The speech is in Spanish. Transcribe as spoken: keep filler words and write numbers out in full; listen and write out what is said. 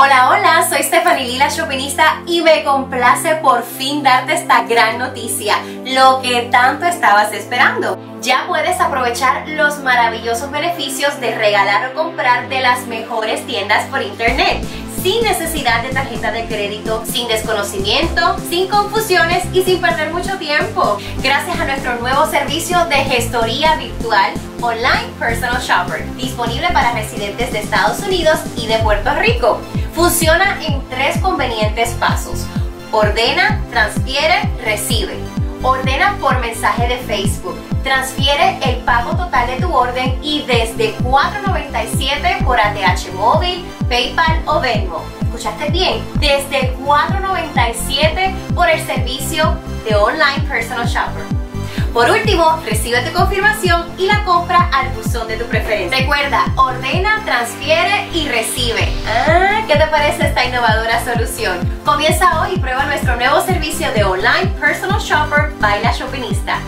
Hola, hola, soy Stephanie, la Shoppinista, y me complace por fin darte esta gran noticia, lo que tanto estabas esperando. Ya puedes aprovechar los maravillosos beneficios de regalar o comprar de las mejores tiendas por internet, sin necesidad de tarjeta de crédito, sin desconocimiento, sin confusiones y sin perder mucho tiempo, gracias a nuestro nuevo servicio de gestoría virtual Online Personal Shopper, disponible para residentes de Estados Unidos y de Puerto Rico. Funciona en tres convenientes pasos: ordena, transfiere, recibe. Ordena por mensaje de Facebook, transfiere el pago total de tu orden y desde cuatro noventa y siete por A T H móvil, PayPal o Venmo. ¿Escuchaste bien? Desde cuatro noventa y siete por el servicio de Online Personal Shopper. Por último, recibe tu confirmación y la compra al buzón de tu preferencia. Recuerda, ordena, transfiere y recibe. Ah, ¿qué te parece esta innovadora solución? Comienza hoy y prueba nuestro nuevo servicio de Online Personal Shopper by La Shoppinista.